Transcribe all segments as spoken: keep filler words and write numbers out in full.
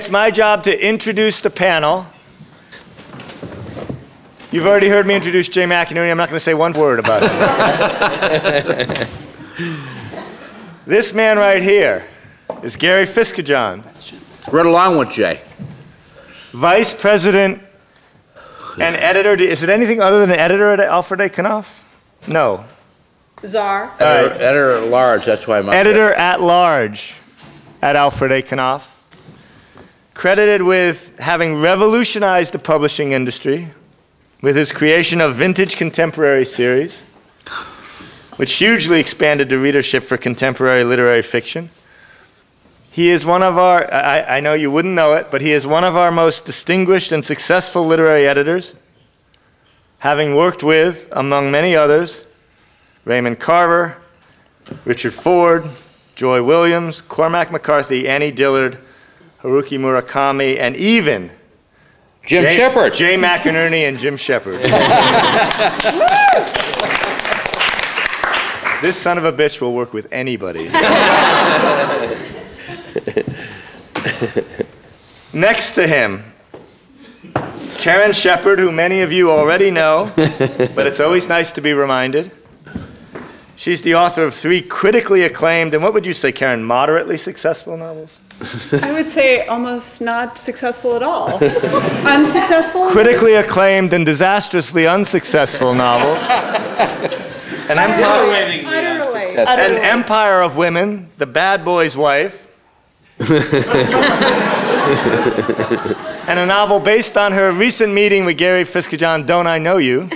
it's my job to introduce the panel. You've already heard me introduce Jay McInerney. I'm not going to say one word about it. This man right here is Gary Fisketjon. Right along with Jay. Vice President and editor. Is it anything other than an editor at Alfred A. Knopf? No. Czar. Editor, right. Editor at large. That's why I'm up Editor there. at large at Alfred A. Knopf. Credited with having revolutionized the publishing industry with his creation of Vintage Contemporary series, which hugely expanded the readership for contemporary literary fiction. He is one of our, I, I know you wouldn't know it, but he is one of our most distinguished and successful literary editors, having worked with, among many others, Raymond Carver, Richard Ford, Joy Williams, Cormac McCarthy, Annie Dillard, Haruki Murakami, and even Jim Shepard. Jay McInerney and Jim Shepard. This son of a bitch will work with anybody. Next to him, Karen Shepard, who many of you already know, but it's always nice to be reminded. She's the author of three critically acclaimed, and what would you say, Karen, moderately successful novels? I would say almost not successful at all. Unsuccessful? Critically acclaimed and disastrously unsuccessful novels. An Empire, Utterly. Utterly. Utterly. An Empire of Women, The Bad Boy's Wife, and a novel based on her recent meeting with Gary Fisketjon, Don't I Know You?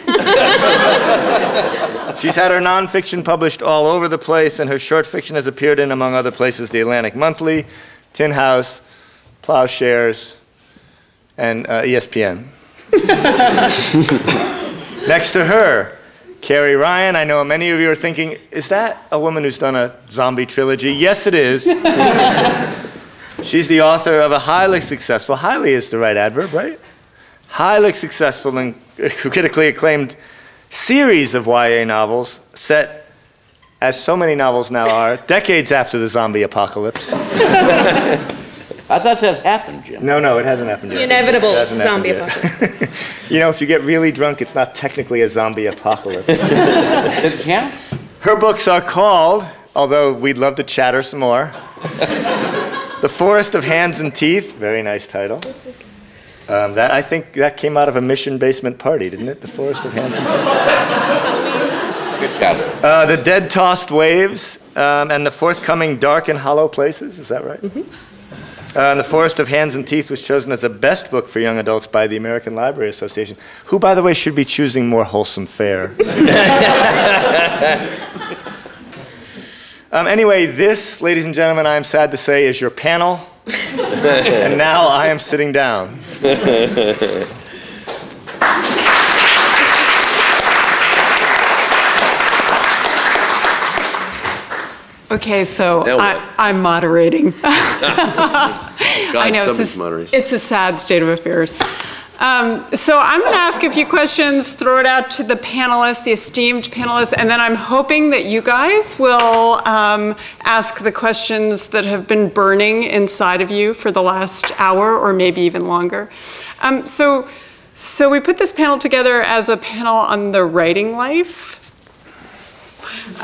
She's had her nonfiction published all over the place, and her short fiction has appeared in, among other places, The Atlantic Monthly, Tin House, Plowshares, and uh, E S P N. Next to her, Carrie Ryan. I know many of you are thinking, is that a woman who's done a zombie trilogy? Yes, it is. She's the author of a highly successful, highly is the right adverb, right? Highly successful and critically acclaimed series of Y A novels set, as so many novels now are, decades after the zombie apocalypse. I thought that happened, Jim. No, no, it hasn't happened yet. The inevitable zombie apocalypse. You know, if you get really drunk, it's not technically a zombie apocalypse. It can. Her books are called, although we'd love to chatter some more, The Forest of Hands and Teeth, very nice title. Um, that, I think that came out of a mission basement party, didn't it? The Forest of Hands and Teeth. Good job. Uh, The Dead Tossed Waves, um, and the forthcoming Dark and Hollow Places, is that right? Mm-hmm. uh, The Forest of Hands and Teeth was chosen as a best book for young adults by the American Library Association, who, by the way, should be choosing more wholesome fare. Um, anyway, this, ladies and gentlemen, I am sad to say, is your panel. And now I am sitting down. Okay, so I, I'm moderating. God, I know it's a, it's a sad state of affairs. Um, so I'm going to ask a few questions, throw it out to the panelists, the esteemed panelists, and then I'm hoping that you guys will um, ask the questions that have been burning inside of you for the last hour or maybe even longer. Um, so, so we put this panel together as a panel on the writing life.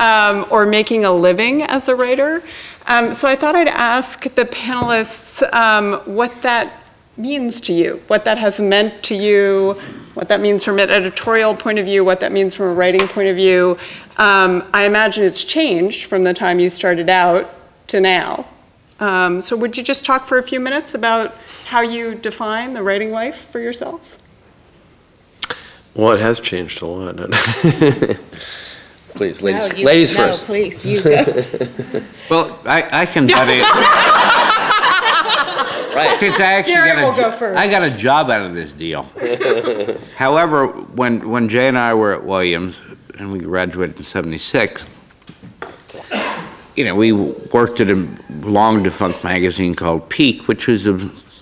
Um, or making a living as a writer. Um, so I thought I'd ask the panelists um, what that means to you, what that has meant to you, what that means from an editorial point of view, what that means from a writing point of view. Um, I imagine it's changed from the time you started out to now. Um, so would you just talk for a few minutes about how you define the writing life for yourselves? Well, it has changed a lot. Please, ladies, no, you, ladies no, first. No, please, you go. Well, I, I can, buddy. Right. Since I actually got a, go I got a job out of this deal. However, when, when Jay and I were at Williams, and we graduated in seventy-six, you know, we worked at a long-defunct magazine called Peak, which was a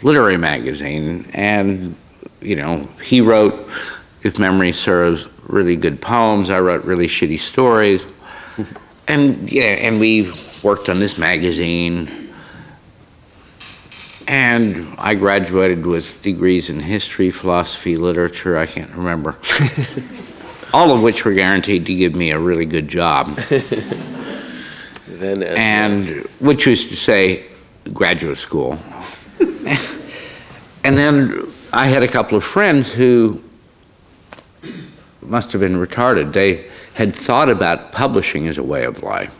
literary magazine. And, you know, he wrote, if memory serves, really good poems. I wrote really shitty stories, and yeah, and we worked on this magazine. And I graduated with degrees in history, philosophy, literature, I can't remember. All of which were guaranteed to give me a really good job. then and which was to say, graduate school. And then I had a couple of friends who must have been retarded. They had thought about publishing as a way of life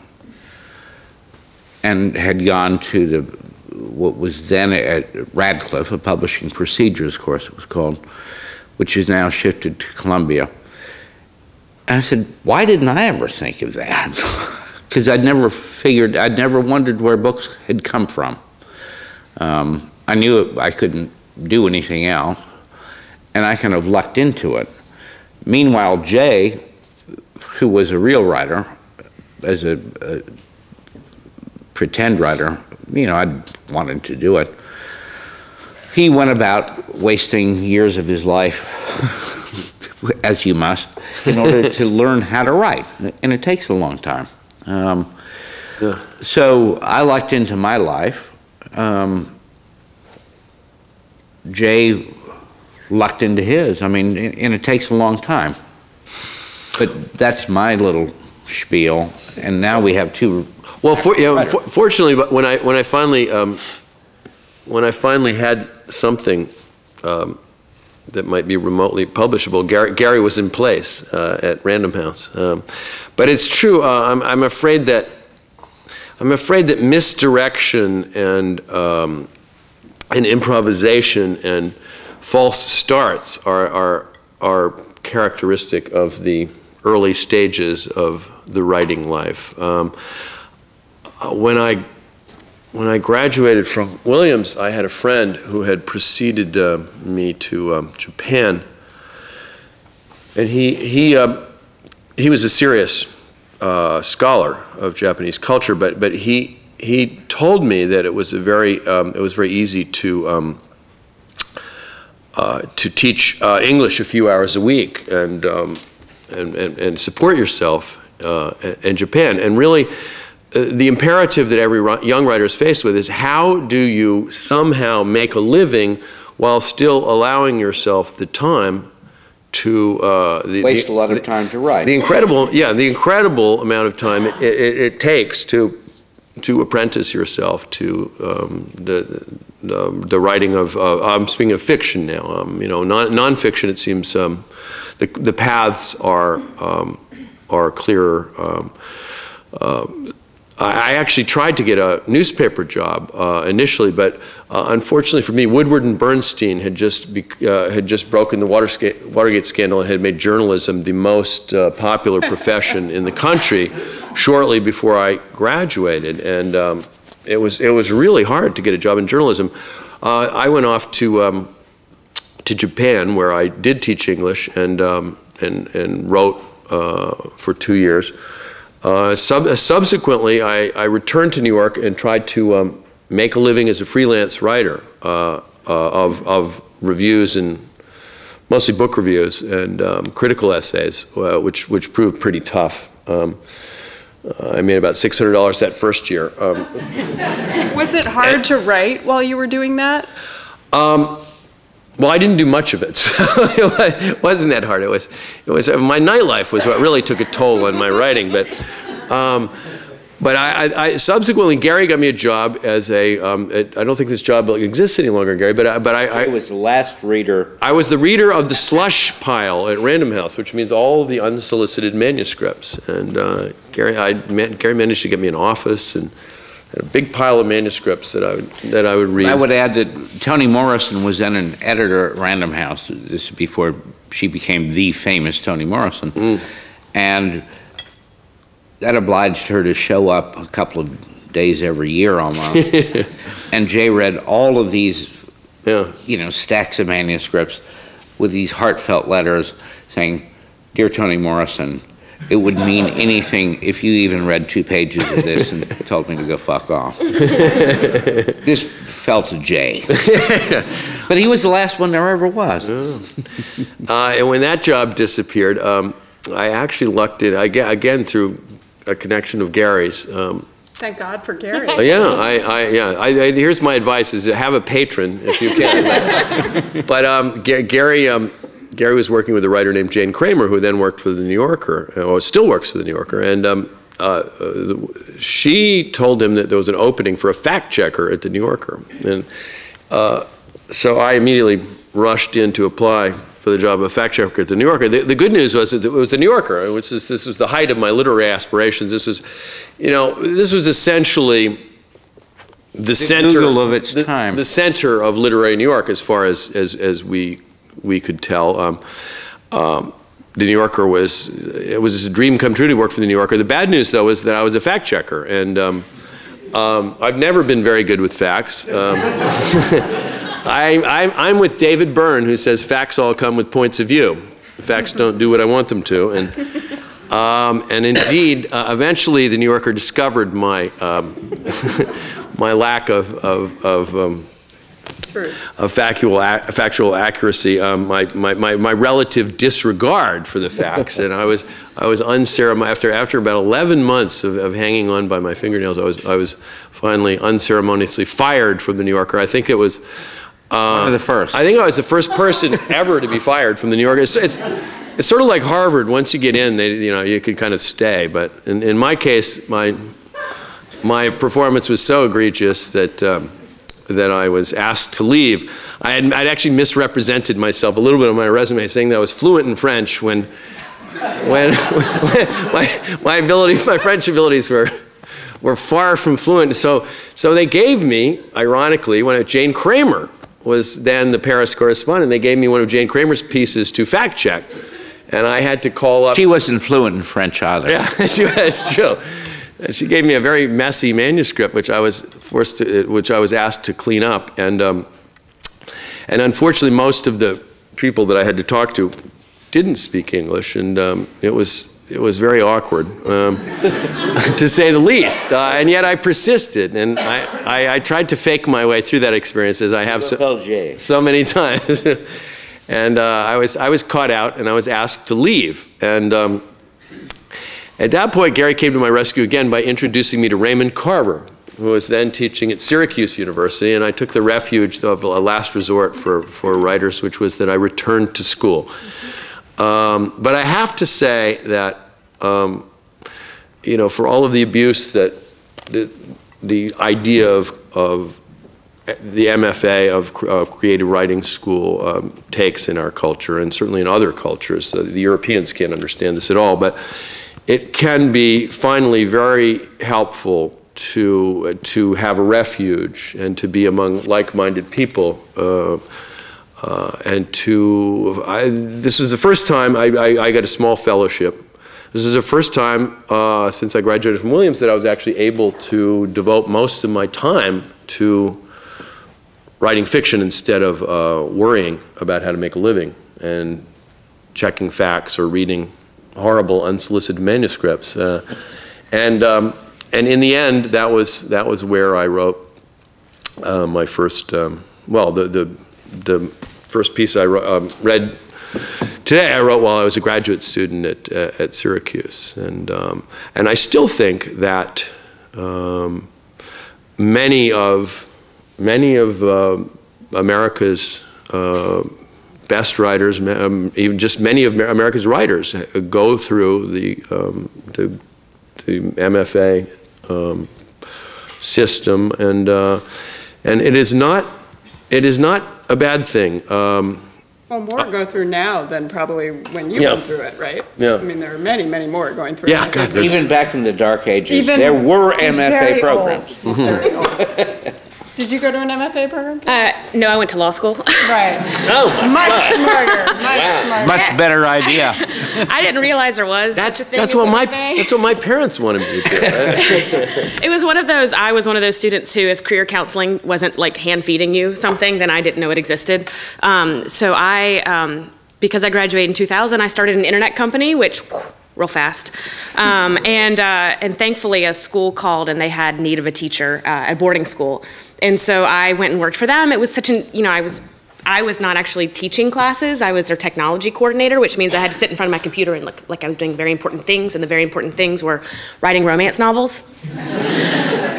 and had gone to the, what was then at Radcliffe, a publishing procedures course it was called, which is now shifted to Columbia. And I said, why didn't I ever think of that? Because I'd never figured, I'd never wondered where books had come from. Um, I knew I couldn't do anything else, and I kind of lucked into it. Meanwhile, Jay, who was a real writer, as a, a pretend writer, you know, I wanted to do it. He went about wasting years of his life, as you must, in order to learn how to write. And it takes a long time. Um, yeah. So I lucked into my life. Um, Jay lucked into his. I mean, and it takes a long time. But that's my little spiel. And now we have two. Well, for, you know, for, fortunately, but when I when I finally um, when I finally had something um, that might be remotely publishable, Gary, Gary was in place uh, at Random House. Um, but it's true. Uh, I'm I'm afraid that I'm afraid that misdirection and um, and improvisation and false starts are are are characteristic of the early stages of the writing life. Um, When I, when I graduated from Williams, I had a friend who had preceded uh, me to um, Japan, and he he uh, he was a serious uh, scholar of Japanese culture. But but he he told me that it was a very um, it was very easy to um, uh, to teach uh, English a few hours a week and um, and, and and support yourself uh, in Japan, and really. Uh, the imperative that every young writer is faced with is how do you somehow make a living while still allowing yourself the time to uh, the, waste the, a lot of the, time to write. The incredible, yeah, the incredible amount of time it, it, it takes to to apprentice yourself to um, the, the the writing of. Uh, I'm speaking of fiction now. Um, you know, non nonfiction. It seems um, the the paths are um, are clearer. Um, uh, I actually tried to get a newspaper job uh, initially, but uh, unfortunately for me, Woodward and Bernstein had just be, uh, had just broken the Watergate, Watergate scandal and had made journalism the most uh, popular profession in the country shortly before I graduated, and um, it was it was really hard to get a job in journalism. Uh, I went off to um, to Japan where I did teach English and um, and and wrote uh, for two years. Uh, sub uh, subsequently, I, I returned to New York and tried to um, make a living as a freelance writer uh, uh, of, of reviews and mostly book reviews and um, critical essays, uh, which, which proved pretty tough. Um, uh, I made about six hundred dollars that first year. Um, Was it hard and, to write while you were doing that? Um, Well, I didn't do much of it, so it wasn't that hard. It was, it was, my nightlife was what really took a toll on my writing. But, um, but I, I, I subsequently, Gary got me a job as a. Um, it, I don't think this job exists any longer, Gary. But I, but I, I, I was the last reader. I was the reader of the slush pile at Random House, which means all the unsolicited manuscripts. And uh, Gary, I Gary managed to get me an office and. A big pile of manuscripts that I would that I would read. I would add that Toni Morrison was then an editor at Random House. This is before she became the famous Toni Morrison, mm. and that obliged her to show up a couple of days every year almost. And Jay read all of these, yeah. you know, stacks of manuscripts with these heartfelt letters saying, "Dear Toni Morrison." It would mean anything if you even read two pages of this and told me to go fuck off. This felt to Jay. But he was the last one there ever was. Yeah. uh, and when that job disappeared, um, I actually lucked in, again, again through a connection of Gary's, um, Thank God for Gary. Yeah, I, I, yeah. I, I, here's my advice: is have a patron if you can. But um, G Gary, um, Gary was working with a writer named Jane Kramer, who then worked for The New Yorker, or still works for The New Yorker, and um, uh, she told him that there was an opening for a fact checker at The New Yorker, and uh, so I immediately rushed in to apply for the job of fact checker at The New Yorker. The, the good news was that it was The New Yorker, which is, this was the height of my literary aspirations. This was, you know, this was essentially the, the center of its the, time. The center of literary New York, as far as as as we we could tell. Um, um, the New Yorker was it was a dream come true to work for The New Yorker. The bad news, though, was that I was a fact checker, and um, um, I've never been very good with facts. Um, I, I'm, I'm with David Byrne, who says facts all come with points of view. Facts don't do what I want them to. And, um, and indeed, uh, eventually The New Yorker discovered my, um, my lack of, of, of, um, of factual, ac factual accuracy, um, my, my, my, my relative disregard for the facts. And I was, I was unceremonious. After, after about eleven months of, of hanging on by my fingernails, I was, I was finally unceremoniously fired from The New Yorker. I think it was... Uh, the first. I think I was the first person ever to be fired from The New Yorker. It's, it's, it's sort of like Harvard. Once you get in, they, you know, you can kind of stay. But in, in my case, my my performance was so egregious that um, that I was asked to leave. I had I'd actually misrepresented myself a little bit on my resume, saying that I was fluent in French when when, when my my abilities, my French abilities were. were far from fluent. So so they gave me, ironically, when Jane Kramer was then the Paris correspondent, they gave me one of Jane Kramer's pieces to fact check. And I had to call up. She wasn't fluent in French either. Yeah, she was, true. And she gave me a very messy manuscript, which I was forced to, which I was asked to clean up. And, um, and unfortunately, most of the people that I had to talk to didn't speak English. And um, it was, it was very awkward, um, to say the least. Uh, and yet I persisted, and I, I, I tried to fake my way through that experience, as I have so, so many times. And uh, I was I was caught out, and I was asked to leave. And um, at that point, Gary came to my rescue again by introducing me to Raymond Carver, who was then teaching at Syracuse University. And I took the refuge of a last resort for, for writers, which was that I returned to school. Um, but I have to say that, um, you know, for all of the abuse that the, the idea of, of the M F A of, of creative writing school um, takes in our culture, and certainly in other cultures, the, the Europeans can't understand this at all, but it can be finally very helpful to, to have a refuge and to be among like-minded people. Uh, Uh, and to, I, this was the first time I, I, I got a small fellowship. This is the first time uh, since I graduated from Williams that I was actually able to devote most of my time to writing fiction instead of uh, worrying about how to make a living and checking facts or reading horrible unsolicited manuscripts. Uh, and um, and in the end, that was that was where I wrote uh, my first. Um, well, the the the first piece I wrote, um, read today, I wrote while I was a graduate student at, uh, at Syracuse. And, um, and I still think that um, many of, many of uh, America's uh, best writers, um, even just many of America's writers go through the, um, the, the M F A um, system. And, uh, and it is not, it is not a bad thing. Um, well, more go through now than probably when you yeah. went through it, right? Yeah. I mean, there are many, many more going through yeah, it. God, even back in the Dark Ages, even there were M F A programs. Mm-hmm. Did you go to an M F A program? Uh, no, I went to law school. Right. Oh, much God. smarter. Much wow. smarter. Much better idea. I didn't realize there was. That's such a thing that's what my M F A. That's what my parents wanted me to do. It was one of those. I was one of those students who, if career counseling wasn't like hand feeding you something, then I didn't know it existed. Um, so I, um, because I graduated in two thousand, I started an internet company, which. Real fast, um, and uh, and thankfully a school called and they had need of a teacher uh, at boarding school, and so I went and worked for them. It was such an you know I was I was not actually teaching classes. I was their technology coordinator, which means I had to sit in front of my computer and look like I was doing very important things, and the very important things were writing romance novels.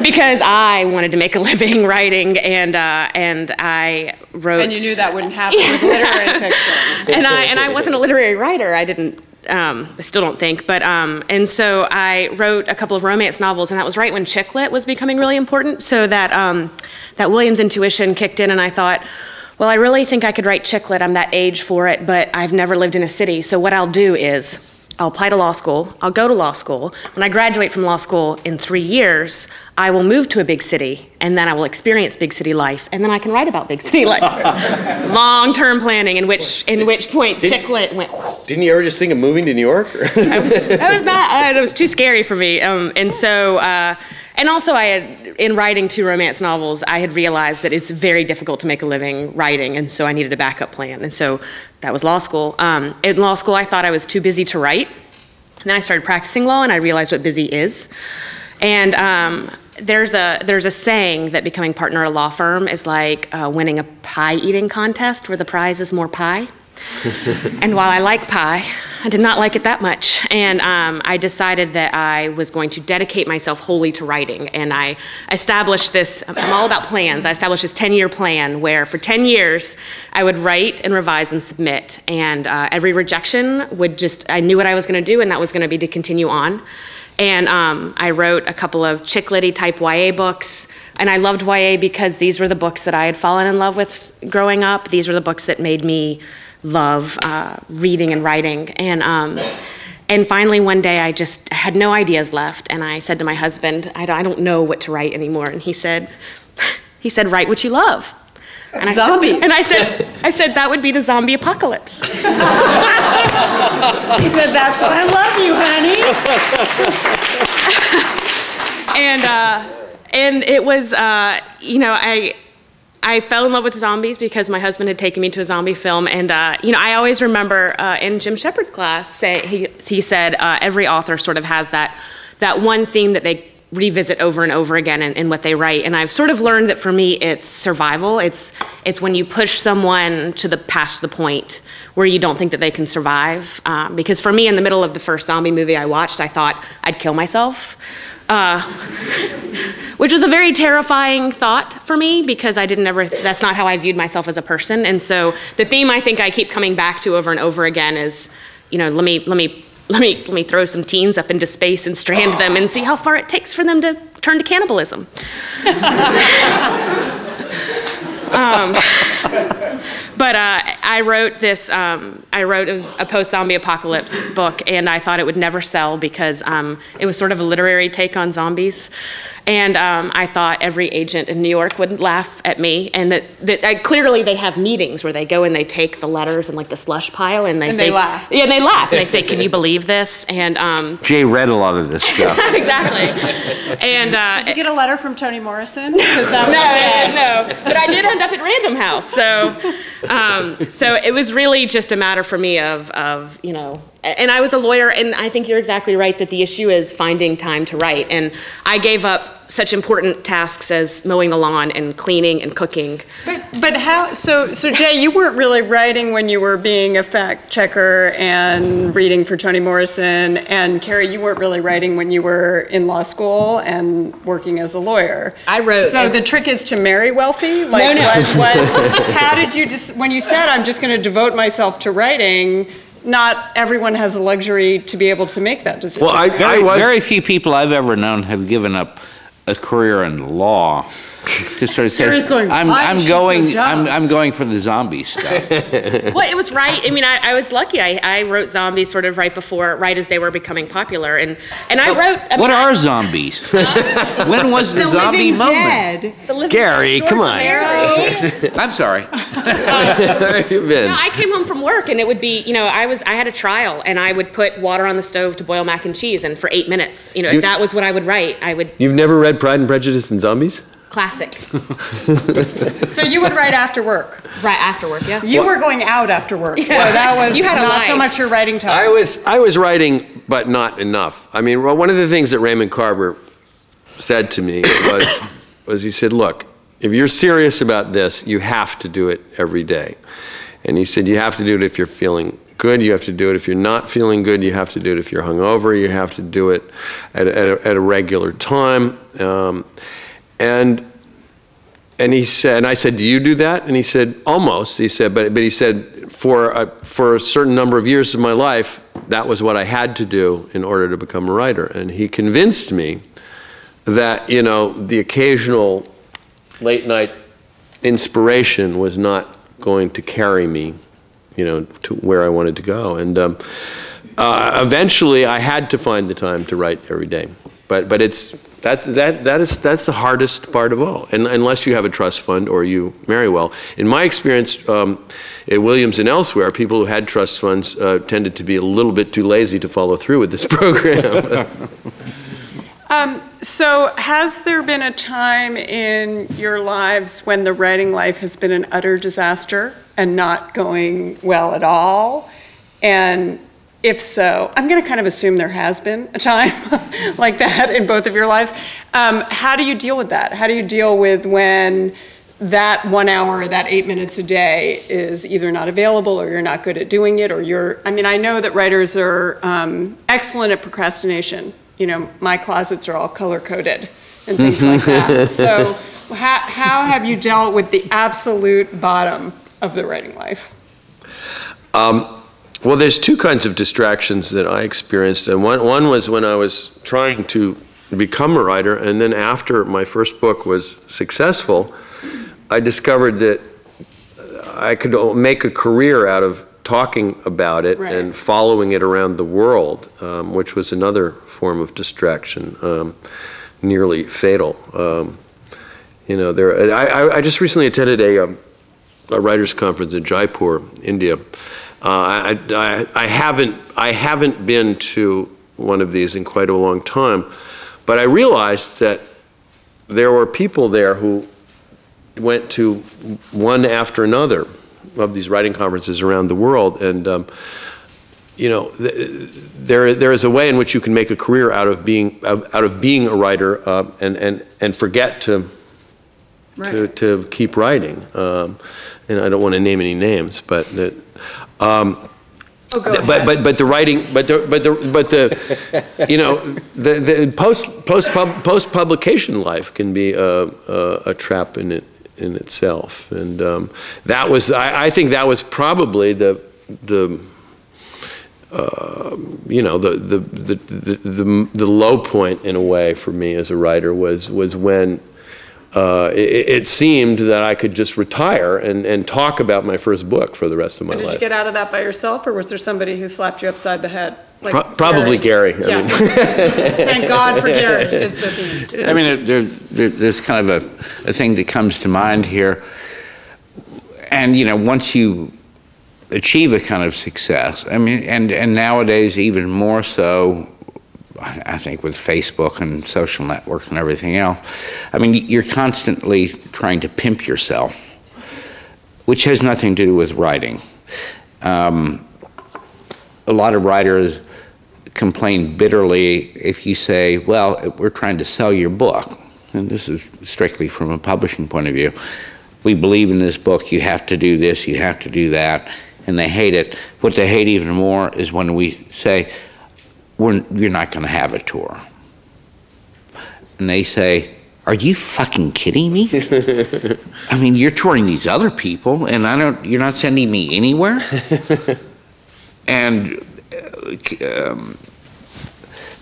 Because I wanted to make a living writing, and uh, and I wrote. And you knew that wouldn't happen with literary fiction. And I and I wasn't a literary writer. I didn't. Um, I still don't think. But um, and so I wrote a couple of romance novels, and that was right when chick lit was becoming really important. So that um, that Williams intuition kicked in, and I thought, well, I really think I could write chick lit. I'm that age for it, but I've never lived in a city. So what I'll do is, I'll apply to law school, I'll go to law school. When I graduate from law school in three years, I will move to a big city, and then I will experience big city life, and then I can write about big city life. Long-term planning, in which, in did, which point chick lit went whoosh. Didn't you ever just think of moving to New York? I, was, I was not, I, it was too scary for me. Um, and so, uh, and also I had, in writing two romance novels, I had realized that it's very difficult to make a living writing, and so I needed a backup plan. And so that was law school. Um, in law school, I thought I was too busy to write. And then I started practicing law, and I realized what busy is. And um, there's a there's a saying that becoming partner at a law firm is like uh, winning a pie-eating contest where the prize is more pie. And while I like pie, I did not like it that much. And um, I decided that I was going to dedicate myself wholly to writing. And I established this, I'm all about plans. I established this ten-year plan where for ten years, I would write and revise and submit. And uh, every rejection would just, I knew what I was going to do, and that was going to be to continue on. And um, I wrote a couple of chick-litty type Y A books. And I loved Y A because these were the books that I had fallen in love with growing up. These were the books that made me love uh, reading and writing. And, um, and finally, one day, I just had no ideas left. And I said to my husband, I don't, I don't know what to write anymore. And he said, he said, write what you love. And I Zombies. Said, and I said, I said, that would be the zombie apocalypse. He said, that's why I love you, honey. and, uh, and it was, uh, you know, I, I fell in love with zombies because my husband had taken me to a zombie film. And, uh, you know, I always remember uh, in Jim Shepard's class, say, he, he said uh, every author sort of has that, that one theme that they revisit over and over again in, in what they write. And I've sort of learned that for me, it's survival. It's, it's when you push someone to the past the point where you don't think that they can survive. Uh, because for me, in the middle of the first zombie movie I watched, I thought I'd kill myself. Uh, which was a very terrifying thought for me because I didn't ever, that's not how I viewed myself as a person. And so the theme I think I keep coming back to over and over again is, you know, let me, let me, let me, let me throw some teens up into space and strand them and see how far it takes for them to turn to cannibalism. um, But uh, I wrote this, um, I wrote it was a post-zombie apocalypse book, and I thought it would never sell because um, it was sort of a literary take on zombies. And um, I thought every agent in New York would laugh at me, and that, that I, clearly they have meetings where they go and they take the letters and like the slush pile and they and say- they laugh. Yeah, and they laugh, and they say, can you believe this? And- um, Jay read a lot of this stuff. Exactly. And- uh, Did you get a letter from Toni Morrison? That no, no, but I did end up at Random House, so. Um, so it was really just a matter for me of, of, you know, and I was a lawyer, and I think you're exactly right that the issue is finding time to write. And I gave up such important tasks as mowing the lawn and cleaning and cooking. But, but how, so, so Jay, you weren't really writing when you were being a fact checker and reading for Toni Morrison, and Carrie, you weren't really writing when you were in law school and working as a lawyer. I wrote. So as, the trick is to marry wealthy? Like, no, no. What, what, how did you, just, when you said, I'm just gonna devote myself to writing, not everyone has the luxury to be able to make that decision. Well, I, very, I was, very few people I've ever known have given up a career in law to sort of say, going, I'm, I'm, going, so I'm, I'm going for the zombie stuff. Well, it was right. I mean, I, I was lucky. I, I wrote zombies sort of right before, right as they were becoming popular. And, and I well, wrote... I what mean, are I, zombies? When was the, the zombie moment? The living Gary, dead. Come on. I'm sorry. um, no, I came home from work and it would be, you know, I was I had a trial and I would put water on the stove to boil mac and cheese and for eight minutes, you know, you, that was what I would write. I would. You've never read Pride and Prejudice and Zombies? Classic. So you would write after work? Right after work, yeah. You well, were going out after work, yeah. So that was you had not life. So much your writing time. I was, I was writing, but not enough. I mean, well, one of the things that Raymond Carver said to me was, was he said, look, if you're serious about this, you have to do it every day. And he said, you have to do it if you're feeling good, you have to do it if you're not feeling good, you have to do it if you're hungover, you have to do it at, at, a, at a regular time. Um, and and he said, and I said, do you do that? And he said, almost. He said, but, but he said, for a, for a certain number of years of my life, that was what I had to do in order to become a writer. And he convinced me that, you know, the occasional late night inspiration was not going to carry me, you know, to where I wanted to go. And um, uh, eventually I had to find the time to write every day. But, but it's, that, that, that is, that's the hardest part of all, and, unless you have a trust fund or you marry well. In my experience um, at Williams and elsewhere, people who had trust funds uh, tended to be a little bit too lazy to follow through with this program. Um, so has there been a time in your lives when the writing life has been an utter disaster and not going well at all? And if so, I'm going to kind of assume there has been a time like that in both of your lives. Um, how do you deal with that? How do you deal with when that one hour or that eight minutes a day is either not available or you're not good at doing it, or you're, I mean, I know that writers are um, excellent at procrastination. You know, my closets are all color-coded and things like that. So how, how have you dealt with the absolute bottom of the writing life? Um, well, there's two kinds of distractions that I experienced. And one, one was when I was trying to become a writer, and then after my first book was successful, I discovered that I could make a career out of talking about it, right, and following it around the world, um, which was another form of distraction, um, nearly fatal. Um, you know, there. I, I just recently attended a, um, a writers' conference in Jaipur, India. Uh, I, I, I haven't I haven't been to one of these in quite a long time, but I realized that there were people there who went to one after another of these writing conferences around the world, and um, you know, th there there is a way in which you can make a career out of being out, out of being a writer, uh, and and and forget to right. to, to keep writing. Um, and I don't want to name any names, but the, um, oh, but, but but but the writing, but the but the but the you know, the, the post post pub, post publication life can be a a, a trap in it. in itself. And um, that was, I, I think that was probably the, the uh, you know, the the, the, the, the the low point in a way for me as a writer was, was when uh, it, it seemed that I could just retire and, and talk about my first book for the rest of my life. Did you get out of that by yourself, or was there somebody who slapped you upside the head? Like Pro probably Gary. Gary. I yeah. mean. Thank God for Gary is the thing. I mean, it, there, there, there's kind of a, a thing that comes to mind here. And, you know, once you achieve a kind of success, I mean, and, and nowadays even more so, I think with Facebook and social networks and everything else, I mean, you're constantly trying to pimp yourself, which has nothing to do with writing. Um, a lot of writers complain bitterly if you say, well, we're trying to sell your book. And this is strictly from a publishing point of view. We believe in this book, you have to do this, you have to do that, and they hate it. What they hate even more is when we say, we're, you're not gonna have a tour. And they say, are you fucking kidding me? I mean, you're touring these other people and I don't, you're not sending me anywhere? And um,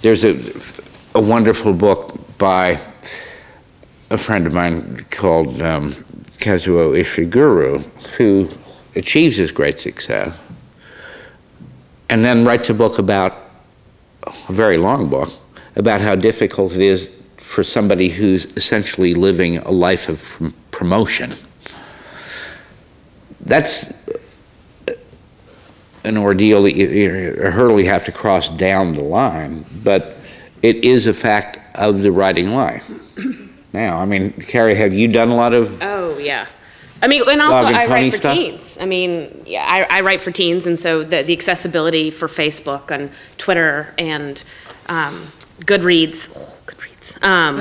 there's a, a wonderful book by a friend of mine called um, Kazuo Ishiguro, who achieves his great success and then writes a book about, a very long book, about how difficult it is for somebody who's essentially living a life of prom promotion. That's an ordeal, a hurdle you have to cross down the line, but it is a fact of the writing life. Now, I mean, Carrie, have you done a lot of? Oh yeah, I mean, and also I write for stuff? teens. I mean, yeah, I, I write for teens, and so the, the accessibility for Facebook and Twitter and um, Goodreads, oh, Goodreads, um,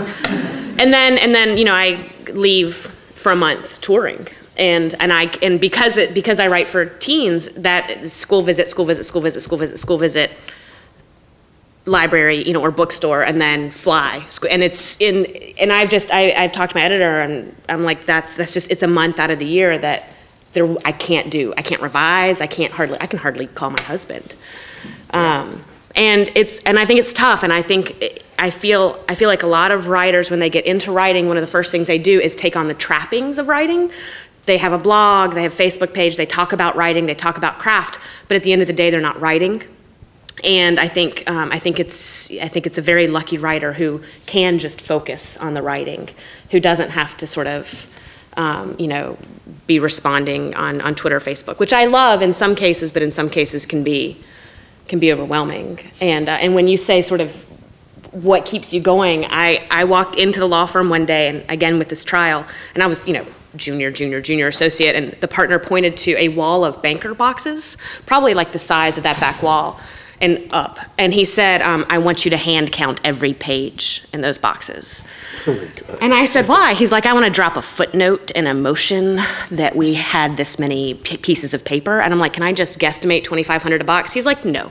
and then and then you know I leave for a month touring. And and I and because it because I write for teens, that school visit, school visit, school visit, school visit, school visit, library, you know, or bookstore, and then fly. And it's in and I've just I I've talked to my editor, and I'm like, that's that's just it's a month out of the year that there I can't do. I can't revise. I can't hardly I can hardly call my husband. Um, and it's and I think it's tough. And I think it, I feel I feel like a lot of writers, when they get into writing, one of the first things they do is take on the trappings of writing. They have a blog, they have a Facebook page, they talk about writing, they talk about craft, but at the end of the day, they're not writing. And I think um, I think it's I think it's a very lucky writer who can just focus on the writing, who doesn't have to sort of um, you know be responding on on Twitter, or Facebook, which I love in some cases, but in some cases can be can be overwhelming. And uh, and when you say sort of what keeps you going, I I walked into the law firm one day, and again with this trial, and I was you know. junior, junior, junior associate, and the partner pointed to a wall of banker boxes, probably like the size of that back wall and up. And he said, um, I want you to hand count every page in those boxes. Oh my God. And I said, why? He's like, I want to drop a footnote and a motion that we had this many p pieces of paper. And I'm like, can I just guesstimate twenty-five hundred a box? He's like, no.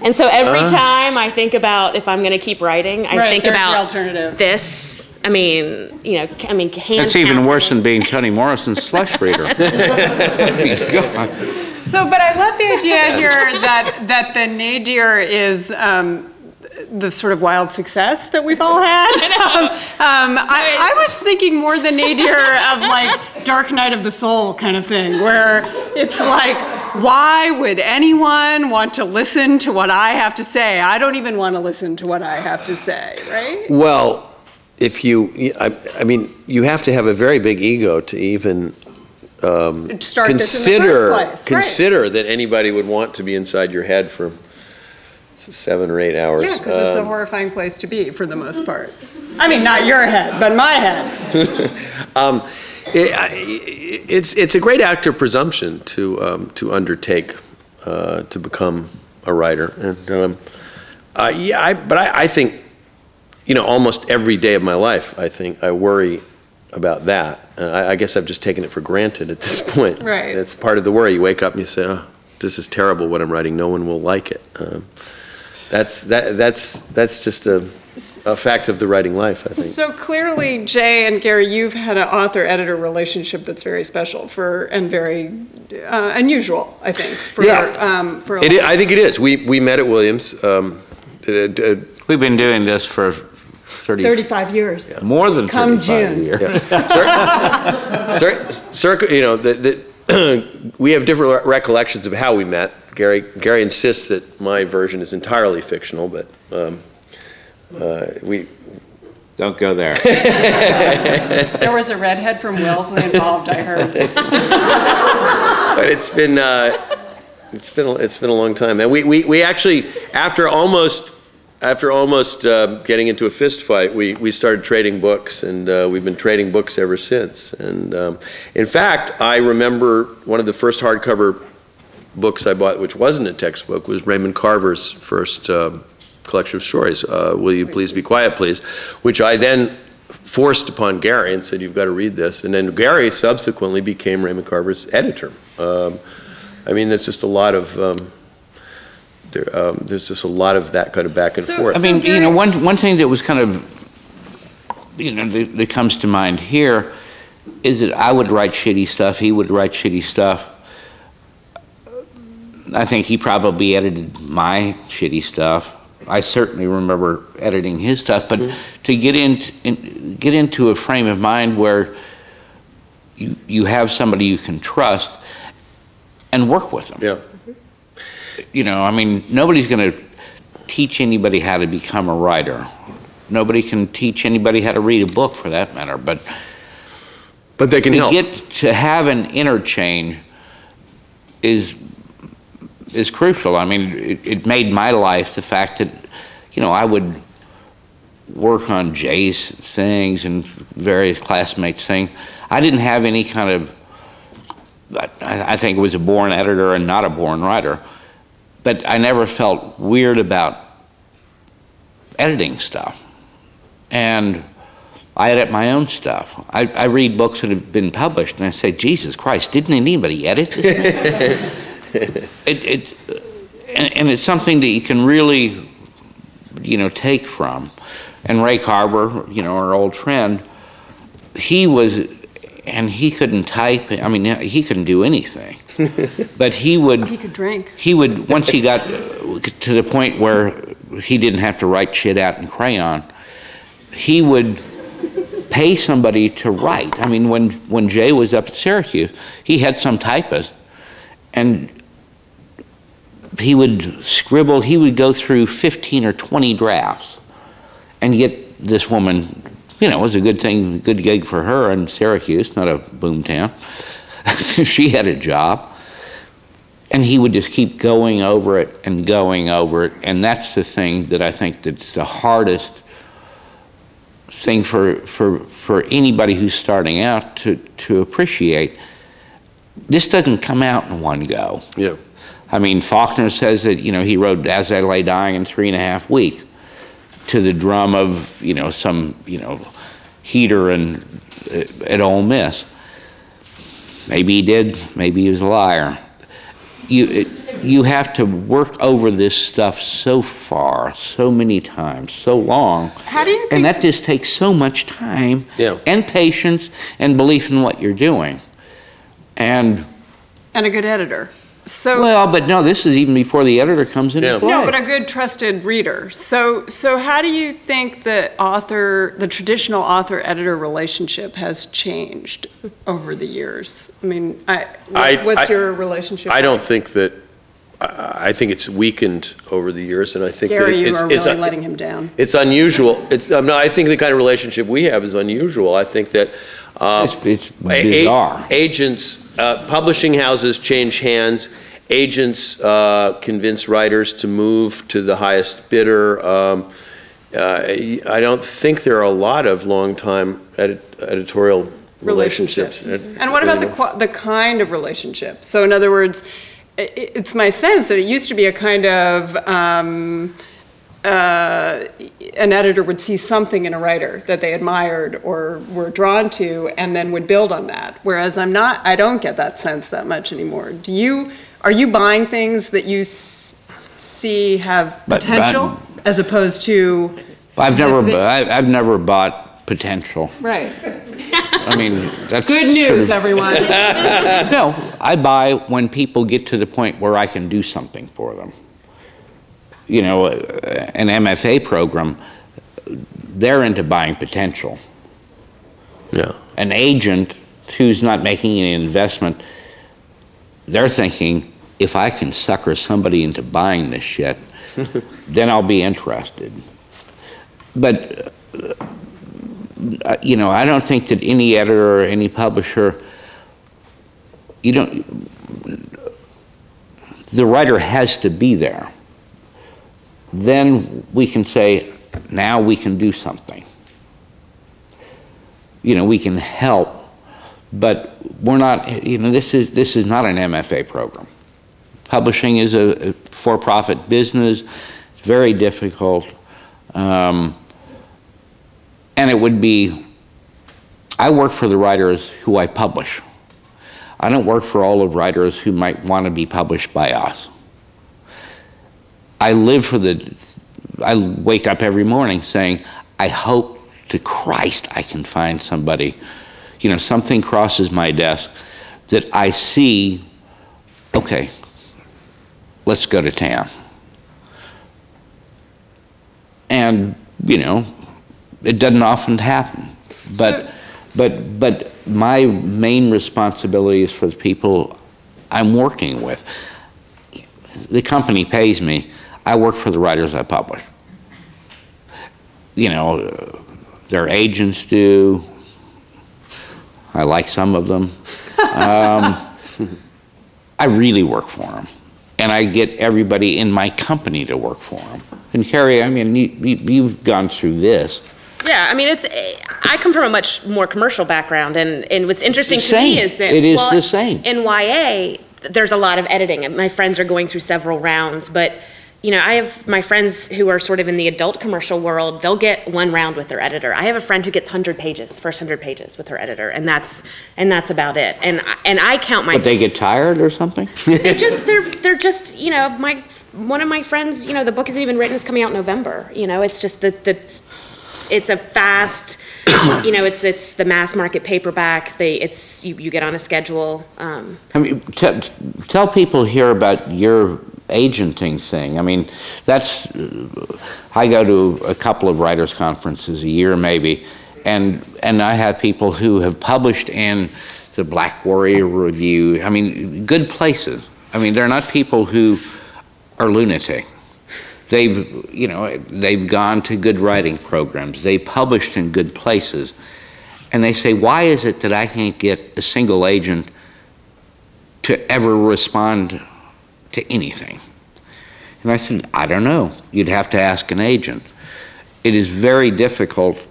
And so every uh. time I think about if I'm going to keep writing, I right, think about alternative. this. I mean, you know, I mean, hand That's even worse than being Toni Morrison's slush reader. So, but I love the idea here that, that the nadir is um, the sort of wild success that we've all had. Um, um, I, I was thinking more the nadir of like Dark Night of the Soul kind of thing, where it's like, why would anyone want to listen to what I have to say? I don't even want to listen to what I have to say, right? Well, if you, I, I mean, you have to have a very big ego to even um, Start consider place, consider right. that anybody would want to be inside your head for seven or eight hours. Yeah, because um, it's a horrifying place to be for the most part. I mean, not your head, but my head. um, it, it's it's a great act of presumption to um, to undertake uh, to become a writer, and um, uh, yeah, I, but I, I think. You know, almost every day of my life, I think, I worry about that. Uh, I, I guess I've just taken it for granted at this point. Right. That's part of the worry. You wake up and you say, oh, this is terrible what I'm writing. No one will like it. Um, that's, that, that's, that's just a, a fact of the writing life, I think. So clearly, Jay and Gary, you've had an author-editor relationship that's very special for and very uh, unusual, I think. For, yeah. Um, for a it is, I think it is. We, we met at Williams. Um, uh, uh, We've been doing this for... thirty, thirty-five years. Yeah. More than Come thirty-five June. Years. Yeah. Cir cir cir you know, the, the we have different re recollections of how we met. Gary, Gary insists that my version is entirely fictional, but um, uh, we... Don't go there. There was a redhead from Wellesley involved, I heard. But it's been, uh, it's, been, it's been a long time. And we, we, we actually, after almost... After almost uh, getting into a fist fight, we, we started trading books, and uh, we've been trading books ever since. And um, in fact, I remember one of the first hardcover books I bought, which wasn't a textbook, was Raymond Carver's first uh, collection of stories, uh, Will You Please Be Quiet, Please, which I then forced upon Gary and said, you've got to read this. And then Gary subsequently became Raymond Carver's editor. Um, I mean, that's just a lot of... Um, There, um, there's just a lot of that kind of back and so, forth. I mean, you know, one, one thing that was kind of, you know, that, that comes to mind here is that I would write shitty stuff, he would write shitty stuff. I think he probably edited my shitty stuff. I certainly remember editing his stuff, but mm-hmm. to get, in, in, get into a frame of mind where you, you have somebody you can trust and work with them. Yeah. You know, I mean, nobody's going to teach anybody how to become a writer. Nobody can teach anybody how to read a book, for that matter. But but they can to help. Get to have an interchange is is crucial. I mean, it, it made my life the fact that, you know, I would work on Jay's things and various classmates' things. I didn't have any kind of. I, I think it was a born editor and not a born writer. But I never felt weird about editing stuff. And I edit my own stuff. I, I read books that have been published, and I say, Jesus Christ, didn't anybody edit this? it, it, and, and it's something that you can really, you know, take from. And Ray Carver, you know, our old friend, he was, and he couldn't type. I mean, he couldn't do anything. But he would. He could drink. He would, once he got to the point where he didn't have to write shit out in crayon, he would pay somebody to write. I mean, when, when Jay was up at Syracuse, he had some typist, and he would scribble, he would go through fifteen or twenty drafts and get this woman, you know, it was a good thing, good gig for her in Syracuse, not a boom town. She had a job. And he would just keep going over it and going over it, and that's the thing that I think that's the hardest thing for for for anybody who's starting out to to appreciate. This doesn't come out in one go. Yeah, I mean, Faulkner says that, you know, he wrote As I Lay Dying in three and a half weeks to the drum of, you know, some, you know, heater and uh, at Ole Miss. Maybe he did. Maybe he was a liar. You it, you have to work over this stuff so far, so many times, so long. How do you think? And that just takes so much time, yeah, and patience and belief in what you're doing, and and a good editor. So well, but no, this is even before the editor comes into, yeah, play. No, but a good trusted reader. So so how do you think the author, the traditional author-editor relationship has changed over the years? I mean, I, I what's I, your relationship? I like? Don't think that. I think it's weakened over the years, and I think Gary, that it, you it's, are it's really un, letting him down. It's unusual. It's I'm not, I think the kind of relationship we have is unusual. I think that uh, it's, it's bizarre. A, agents. Uh, publishing houses change hands. Agents uh, convince writers to move to the highest bidder. Um, uh, I don't think there are a lot of long-time edit editorial relationships. relationships. Ed and what about anymore? the the kind of relationship? So, in other words, it, it's my sense that it used to be a kind of um, uh, an editor would see something in a writer that they admired or were drawn to and then would build on that. Whereas I'm not, I don't get that sense that much anymore. Do you, are you buying things that you s see have potential but, but, as opposed to? I've never, I've never bought potential. Right. I mean, that's good news, sort of, everyone. No, I buy when people get to the point where I can do something for them. You know, an M F A program, they're into buying potential. Yeah. An agent who's not making any investment, they're thinking, if I can sucker somebody into buying this shit, then I'll be interested. But, uh, you know, I don't think that any editor or any publisher, you don't, the writer has to be there. Then we can say, now we can do something. You know, we can help, but we're not, you know, this is, this is not an M F A program. Publishing is a, a for-profit business. It's very difficult. Um, and it would be, I work for the writers who I publish. I don't work for all of writers who might want to be published by us. I live for the, I wake up every morning saying, I hope to Christ I can find somebody. You know, something crosses my desk that I see, okay, let's go to town. And, you know, it doesn't often happen. But, so, but, but my main responsibility is for the people I'm working with. The company pays me. I work for the writers I publish. You know, their agents do. I like some of them. um, I really work for them. And I get everybody in my company to work for them. And Carrie, I mean, you, you, you've gone through this. Yeah, I mean, it's. I come from a much more commercial background, and, and what's interesting to me is that... It is well, the same. In Y A, there's a lot of editing, and my friends are going through several rounds, but you know, I have my friends who are sort of in the adult commercial world, they'll get one round with their editor. I have a friend who gets one hundred pages, first one hundred pages with her editor, and that's and that's about it. And and I count my... But they get tired or something? They just, they're, they're just, you know, my one of my friends, you know, the book isn't even written, it's coming out in November. You know, it's just that that's... It's a fast, you know. It's it's the mass market paperback. They it's you, you get on a schedule. Um, I mean, t tell people here about your agenting thing. I mean, that's I go to a couple of writers' conferences a year maybe, and and I have people who have published in the Black Warrior Review. I mean, good places. I mean, they're not people who are lunatic. They've, you know, they've gone to good writing programs. They published in good places. And they say, why is it that I can't get a single agent to ever respond to anything? And I said, I don't know. You'd have to ask an agent. It is very difficult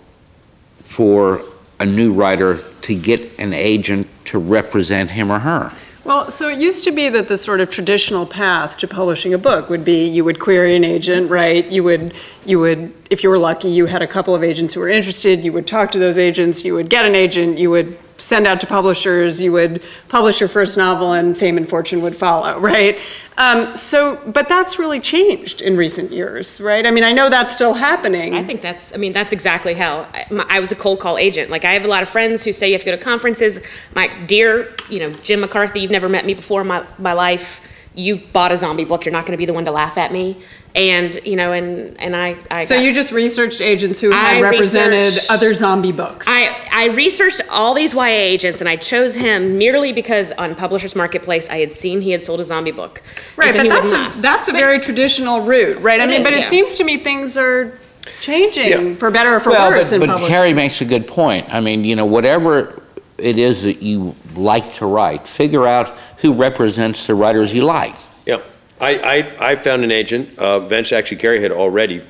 for a new writer to get an agent to represent him or her. Well, so it used to be that the sort of traditional path to publishing a book would be you would query an agent, right? You would, you would, if you were lucky, you had a couple of agents who were interested, you would talk to those agents, you would get an agent, you would send out to publishers, you would publish your first novel, and fame and fortune would follow, right? Um, so, but that's really changed in recent years, right? I mean, I know that's still happening. I think that's, I mean, that's exactly how, I, my, I was a cold call agent. Like, I have a lot of friends who say you have to go to conferences. My dear, you know, Jim McCarthy, you've never met me before in my, my life. You bought a zombie book, you're not gonna be the one to laugh at me. And, you know, and, and I, I So got, you just researched agents who had represented other zombie books. I, I researched all these Y A agents, and I chose him merely because on Publishers Marketplace, I had seen he had sold a zombie book. Right, so but that's a, that's a but, very traditional route, right? I mean, is, but yeah. It seems to me things are changing, yeah. for better or for well, worse but, in but publishing. But Carrie makes a good point. I mean, you know, whatever it is that you like to write, figure out who represents the writers you like. Yeah. I, I, I found an agent. Uh, Venture actually, Gary had already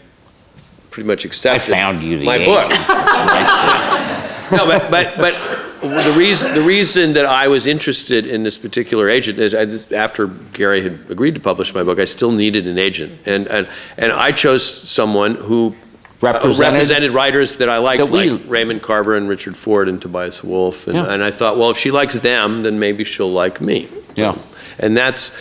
pretty much accepted I found you the my agent. book. No, but but but the reason the reason that I was interested in this particular agent is I, after Gary had agreed to publish my book, I still needed an agent, and and and I chose someone who represented, uh, represented writers that I liked, that we, like Raymond Carver and Richard Ford and Tobias Wolff, and, yeah. and I thought, well, if she likes them, then maybe she'll like me. Yeah, and that's.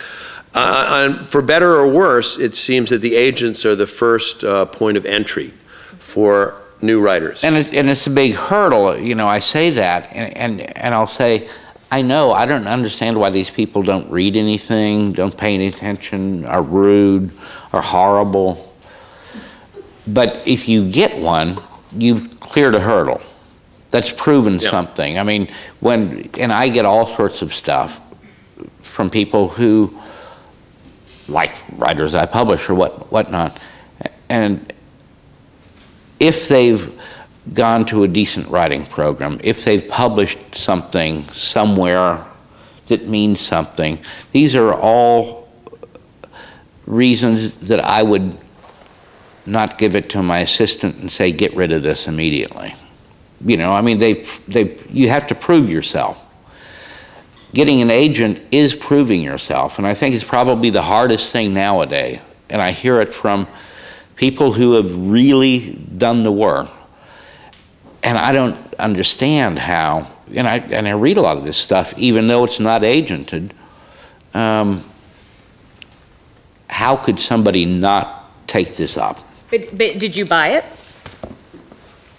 Uh, and for better or worse, it seems that the agents are the first uh, point of entry for new writers. And it's, and it's a big hurdle, you know, I say that, and, and, and I'll say, I know, I don't understand why these people don't read anything, don't pay any attention, are rude, are horrible. But if you get one, you've cleared a hurdle. That's proven yeah. something. I mean, when, and I get all sorts of stuff from people who like writers I publish or what whatnot, and if they've gone to a decent writing program, if they've published something somewhere that means something, these are all reasons that I would not give it to my assistant and say, get rid of this immediately. You know, I mean, they they you have to prove yourself. Getting an agent is proving yourself, and I think it's probably the hardest thing nowadays. And I hear it from people who have really done the work. And I don't understand how, and I, and I read a lot of this stuff, even though it's not agented, um, how could somebody not take this up? But, but did you buy it?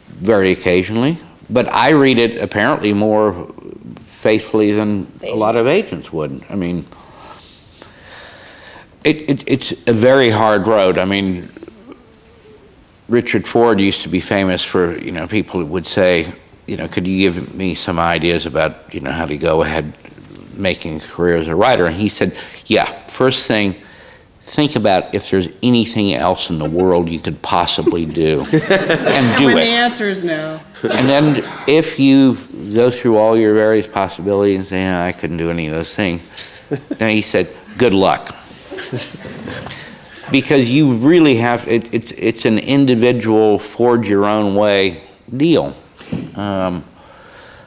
Very occasionally. But I read it apparently more faithfully than a lot of agents would. I mean, it, it, it's a very hard road. I mean, Richard Ford used to be famous for, you know, people would say, you know, could you give me some ideas about, you know, how to go ahead making a career as a writer? And he said, yeah, first thing, think about if there's anything else in the world you could possibly do, and do and when it. The answer is no. And then if you go through all your various possibilities and say, no, I couldn't do any of those things, then he said, good luck. Because you really have, it, it's, it's an individual forge your own way deal. Um,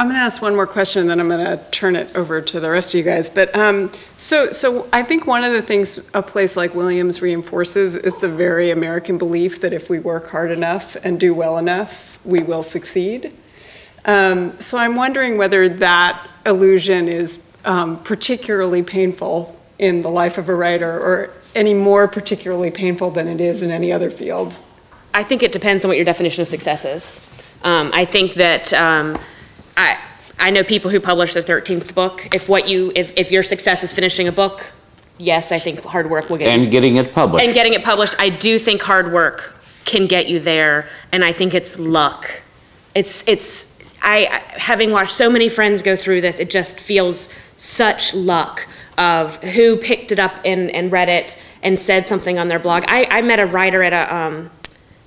I'm going to ask one more question, and then I'm going to turn it over to the rest of you guys. But um, so, so I think one of the things a place like Williams reinforces is the very American belief that if we work hard enough and do well enough, we will succeed. Um, so I'm wondering whether that illusion is um, particularly painful in the life of a writer, or any more particularly painful than it is in any other field. I think it depends on what your definition of success is. Um, I think that um, I, I know people who publish their thirteenth book. If what you, if, if your success is finishing a book, yes, I think hard work will get and you. And getting it published. And getting it published. I do think hard work can get you there, and I think it's luck. It's, it's, I, having watched so many friends go through this, it just feels such luck of who picked it up and, and read it and said something on their blog. I, I met a writer at a, um,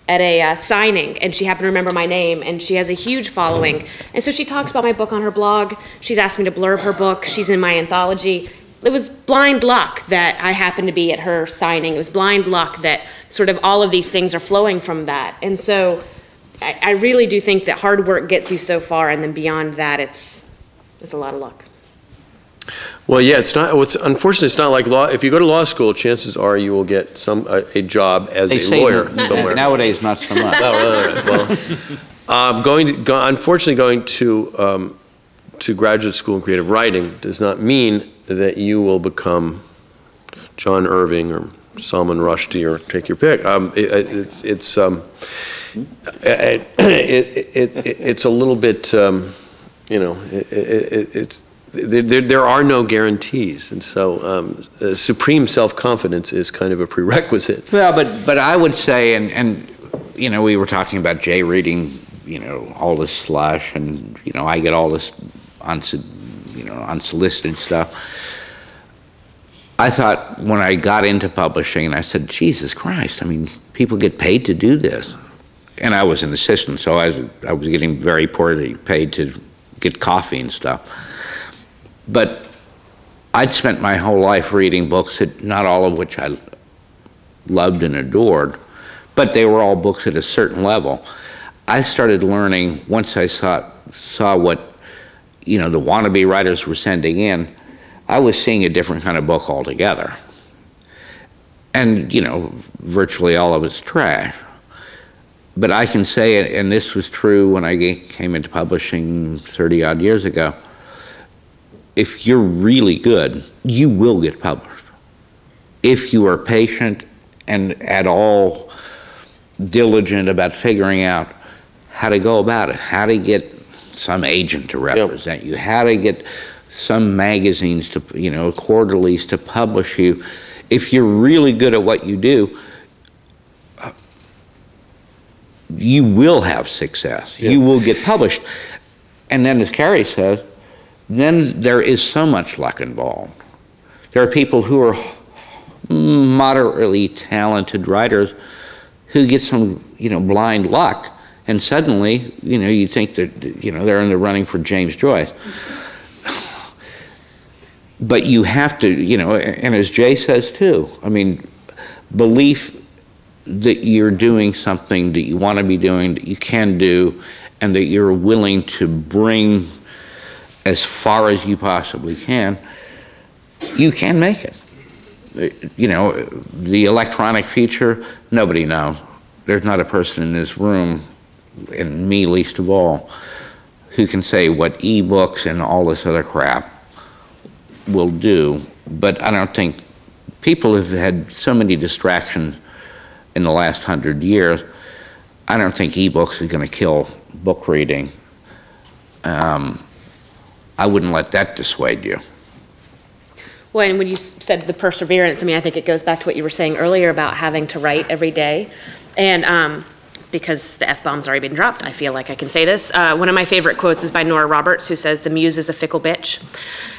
at a uh, signing, and she happened to remember my name, and she has a huge following. And so she talks about my book on her blog. She's asked me to blurb her book. She's in my anthology. It was blind luck that I happened to be at her signing. It was blind luck that sort of all of these things are flowing from that. And so I, I really do think that hard work gets you so far, and then beyond that, it's, it's a lot of luck. Well, yeah, it's not. It's, unfortunately, it's not like law. If you go to law school, chances are you will get some a, a job as they a say lawyer that, somewhere. Nowadays, not so much. No, no, no, no. Well, uh, going to, go, unfortunately, going to um, to graduate school in creative writing does not mean that you will become John Irving or Salman Rushdie, or take your pick. Um, it, it's it's um, it, it, it, it's a little bit um, you know it, it, it's. There, there are no guarantees, and so um, uh, supreme self-confidence is kind of a prerequisite. Well, but but I would say, and and you know, we were talking about Jay reading, you know, all this slush, and you know, I get all this, unso you know, unsolicited stuff. I thought when I got into publishing, and I said, Jesus Christ, I mean, people get paid to do this, and I was an assistant, so I was I was getting very poorly paid to get coffee and stuff. But I'd spent my whole life reading books, that not all of which I loved and adored, but they were all books at a certain level. I started learning, once I saw, saw what you know the wannabe writers were sending in, I was seeing a different kind of book altogether. And you know, virtually all of it's trash. But I can say, and this was true when I came into publishing thirty odd years ago, if you're really good, you will get published. If you are patient and at all diligent about figuring out how to go about it, how to get some agent to represent yep. you, how to get some magazines to, you know, quarterlies to publish you. If you're really good at what you do, you will have success. Yep. You will get published. And then as Carrie says, then there is so much luck involved. There are people who are moderately talented writers who get some, you know, blind luck, and suddenly, you know, you think that, you know, they're in the running for James Joyce. But you have to, you know, and as Jay says too, I mean, belief that you're doing something that you want to be doing, that you can do, and that you're willing to bring as far as you possibly can, you can make it. You know, the electronic future, nobody knows. There's not a person in this room, and me least of all, who can say what e-books and all this other crap will do. But I don't think people have had so many distractions in the last hundred years. I don't think e-books are going to kill book reading. Um, I wouldn't let that dissuade you. Well, and when you said the perseverance, I mean, I think it goes back to what you were saying earlier about having to write every day. And um, because the F-bomb's already been dropped, I feel like I can say this. Uh, one of my favorite quotes is by Nora Roberts, who says, "The muse is a fickle bitch."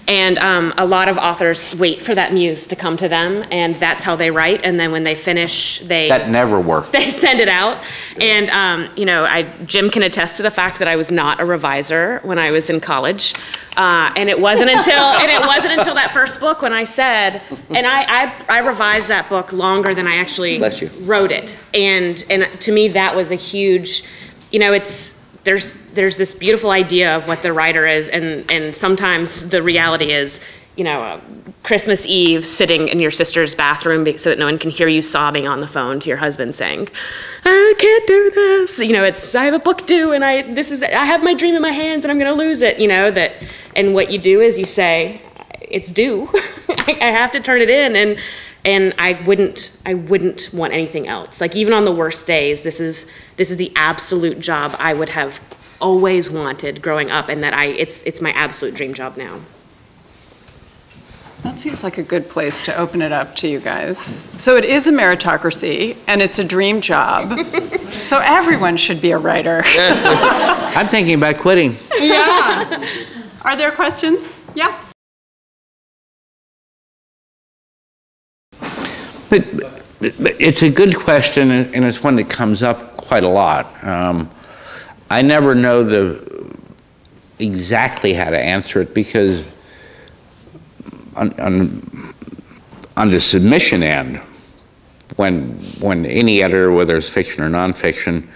And um, a lot of authors wait for that muse to come to them, and that's how they write. And then when they finish, they... That never works. They send it out. And, um, you know, I, Jim can attest to the fact that I was not a reviser when I was in college. Uh, and it wasn't until and it wasn't until that first book when I said, and I, I, I revised that book longer than I actually wrote it. And, and to me, that was a huge, you know, it's there's there's this beautiful idea of what the writer is, and and sometimes the reality is, you know, uh, Christmas Eve sitting in your sister's bathroom so that no one can hear you sobbing on the phone to your husband saying, I can't do this. You know, it's, I have a book due and I, this is, I have my dream in my hands and I'm gonna lose it, you know, that, and what you do is you say, it's due, I, I have to turn it in, and and I wouldn't, I wouldn't want anything else. Like even on the worst days, this is, this is the absolute job I would have always wanted growing up, and that I, it's, it's my absolute dream job now. That seems like a good place to open it up to you guys. So it is a meritocracy, and it's a dream job. So everyone should be a writer. I'm thinking about quitting. Yeah. Are there questions? Yeah. But, but it's a good question, and it's one that comes up quite a lot. Um, I never know the exactly how to answer it, because On, on, on the submission end, when, when any editor, whether it's fiction or nonfiction,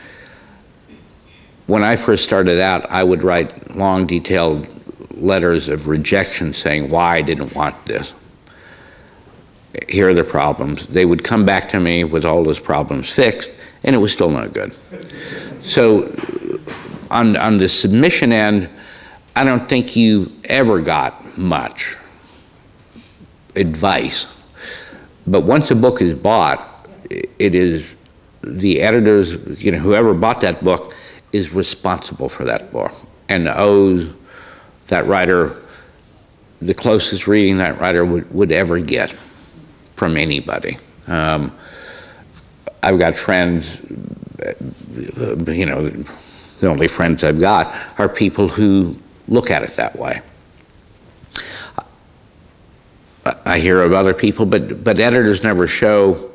when I first started out, I would write long, detailed letters of rejection saying why I didn't want this. Here are the problems. They would come back to me with all those problems fixed, and it was still no good. So on, on the submission end, I don't think you ever got much advice. But once a book is bought, it is the editors, you know, whoever bought that book is responsible for that book and owes that writer the closest reading that writer would, would ever get from anybody. Um, I've got friends, you know, the only friends I've got are people who look at it that way. I hear of other people, but, but editors never show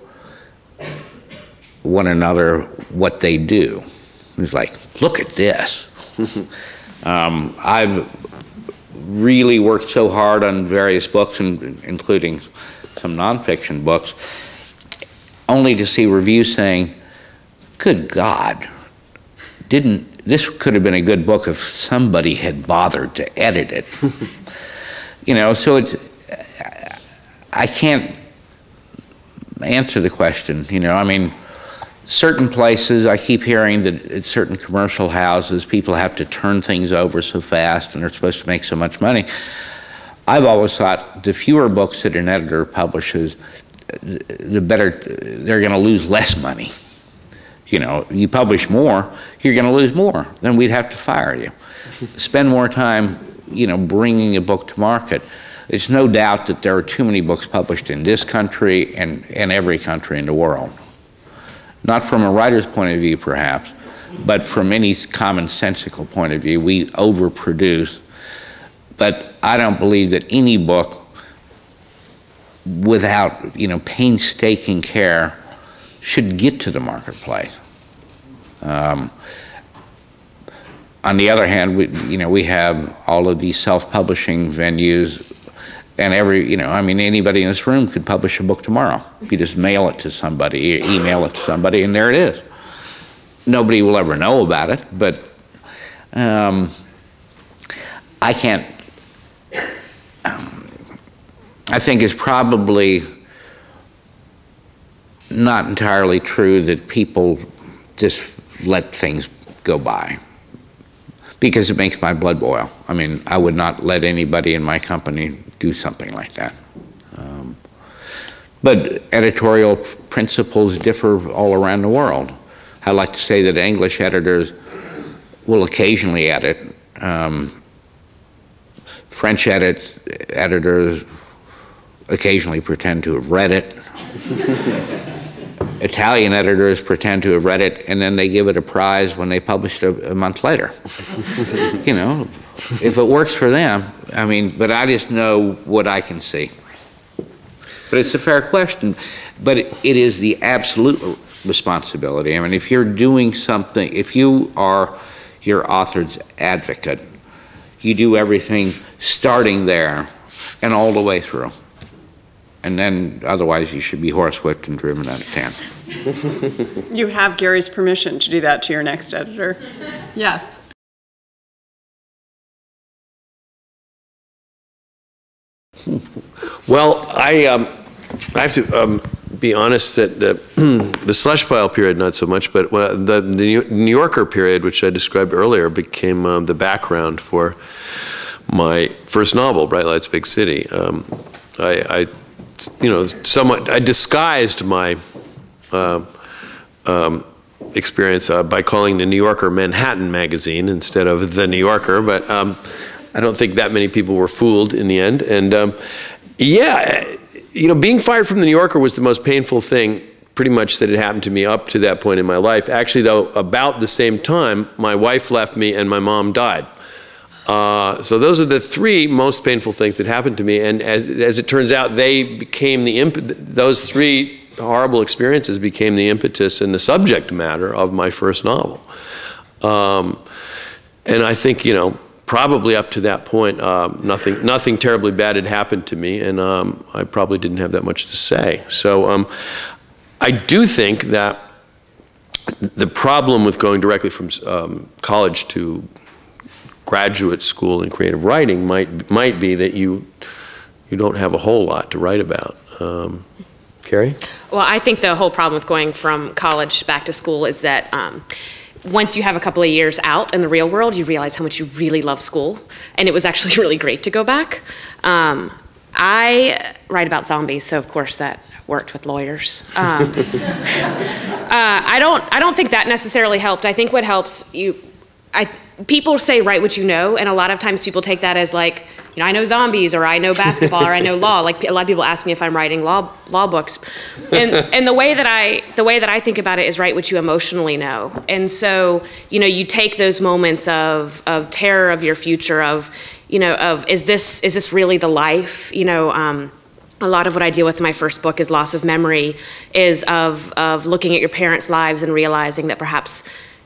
one another what they do. It's like, look at this. um, I've really worked so hard on various books, and, including some nonfiction books, only to see reviews saying, good God, didn't, this could have been a good book if somebody had bothered to edit it. You know, so it's, I can't answer the question, you know. I mean, certain places, I keep hearing that at certain commercial houses, people have to turn things over so fast and they're supposed to make so much money. I've always thought the fewer books that an editor publishes, the better, they're gonna lose less money. You know, you publish more, you're gonna lose more, then we'd have to fire you. Spend more time, you know, bringing a book to market. It's no doubt that there are too many books published in this country and, and every country in the world. Not from a writer's point of view, perhaps, but from any commonsensical point of view, we overproduce. But I don't believe that any book without, you know, painstaking care should get to the marketplace. Um, on the other hand, we, you know, we have all of these self-publishing venues. And every, you know, I mean, anybody in this room could publish a book tomorrow. You just mail it to somebody, email it to somebody, and there it is. Nobody will ever know about it, but um, I can't, um, I think it's probably not entirely true that people just let things go by, because it makes my blood boil. I mean, I would not let anybody in my company do something like that. Um, but editorial principles differ all around the world. I like to say that English editors will occasionally edit. Um, French edits, editors occasionally pretend to have read it. Italian editors pretend to have read it, and then they give it a prize when they publish it a, a month later. You know, if it works for them, I mean, but I just know what I can see. But it's a fair question, but it, it is the absolute responsibility. I mean, if you're doing something, if you are your author's advocate, you do everything starting there and all the way through. And then, otherwise, you should be horsewhipped and driven out of town. You have Gary's permission to do that to your next editor. Yes. Well, I um, I have to um, be honest that the, the slush pile period, not so much, but the, the New Yorker period, which I described earlier, became um, the background for my first novel, Bright Lights, Big City. Um, I, I, you know, somewhat I disguised my uh, um, experience uh, by calling the New Yorker Manhattan magazine instead of the New Yorker, but um, I don't think that many people were fooled in the end. And um, yeah, you know, being fired from the New Yorker was the most painful thing, pretty much, that had happened to me up to that point in my life. Actually, though, about the same time, my wife left me and my mom died. Uh, so those are the three most painful things that happened to me, and as, as it turns out, they became the imp- those three horrible experiences became the impetus and the subject matter of my first novel. Um, and I think, you know, probably up to that point, um, nothing nothing terribly bad had happened to me, and um, I probably didn't have that much to say. So um, I do think that the problem with going directly from um, college to graduate school in creative writing might might be that you you don't have a whole lot to write about. Um, Carrie? Well, I think the whole problem with going from college back to school is that um, once you have a couple of years out in the real world, you realize how much you really love school, and it was actually really great to go back. Um, I write about zombies, so of course that worked with lawyers. Um, uh, I don't I don't think that necessarily helped. I think what helps you. I, people say write what you know, and a lot of times people take that as like, you know, I know zombies, or I know basketball, or I know law. Like, a lot of people ask me if I'm writing law law books, and and the way that I the way that I think about it is write what you emotionally know. And so, you know, you take those moments of of terror of your future, of, you know, of is this is this really the life, you know. Um, A lot of what I deal with in my first book is loss of memory, is of of looking at your parents' lives and realizing that perhaps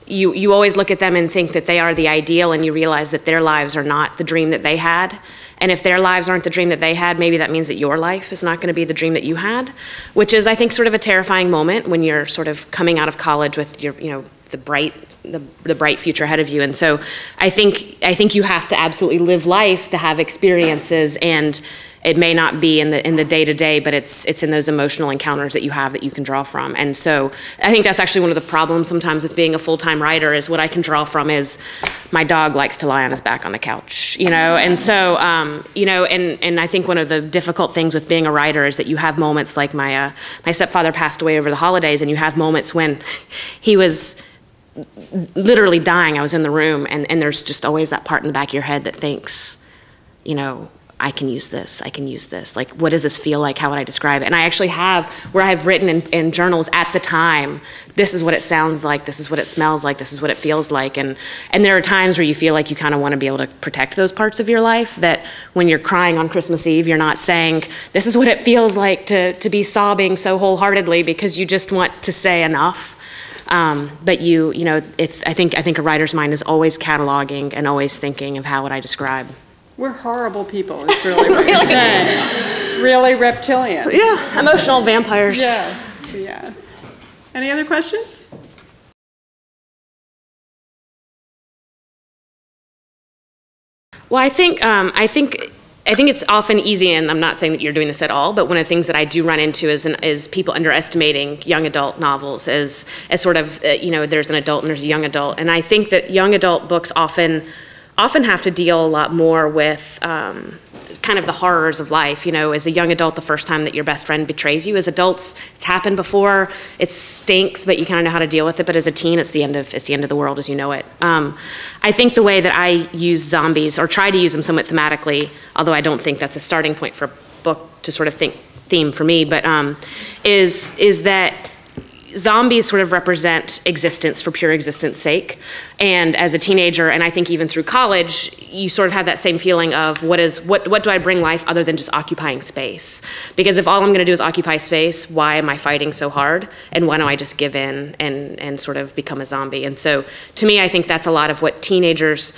you you always look at them and think that they are the ideal, and you realize that their lives are not the dream that they had. And if their lives aren't the dream that they had, maybe that means that your life is not gonna be the dream that you had, which is, I think, sort of a terrifying moment when you're sort of coming out of college with your, you know, the bright the, the bright future ahead of you. And so I think I think you have to absolutely live life to have experiences, and it may not be in the in the day-to-day, but it's it's in those emotional encounters that you have that you can draw from. And so I think that's actually one of the problems sometimes with being a full-time writer, is what I can draw from is my dog likes to lie on his back on the couch, you know. And so um, you know, and and I think one of the difficult things with being a writer is that you have moments like my uh, my stepfather passed away over the holidays, and you have moments when he was literally dying. I was in the room, and and there's just always that part in the back of your head that thinks, you know, I can use this, I can use this. Like, what does this feel like? How would I describe it? And I actually have, where I have written in, in journals at the time, this is what it sounds like, this is what it smells like, this is what it feels like. And, and there are times where you feel like you kind of want to be able to protect those parts of your life, that when you're crying on Christmas Eve, you're not saying, this is what it feels like to, to be sobbing so wholeheartedly, because you just want to say enough. Um, but you, you know, if, I think, I think a writer's mind is always cataloging and always thinking of how would I describe. We're horrible people, it's really what you're saying. Really reptilian. Yeah, emotional vampires. Yes, yeah. Any other questions? Well, I think, um, I think, I think it's often easy, and I'm not saying that you're doing this at all, but one of the things that I do run into is, an, is people underestimating young adult novels as, as sort of, uh, you know, there's an adult and there's a young adult. And I think that young adult books often often have to deal a lot more with um, kind of the horrors of life. You know, as a young adult, the first time that your best friend betrays you. As adults, it's happened before. It stinks, but you kind of know how to deal with it. But as a teen, it's the end of it's the end of the world as you know it. Um, I think the way that I use zombies, or try to use them somewhat thematically, although I don't think that's a starting point for a book to sort of think theme for me, but um, is is that. Zombies sort of represent existence for pure existence sake. And as a teenager, and I think even through college, you sort of have that same feeling of what is what what do I bring life other than just occupying space? Because if all I'm gonna do is occupy space, why am I fighting so hard? And why don't I just give in and, and sort of become a zombie? And so to me, I think that's a lot of what teenagers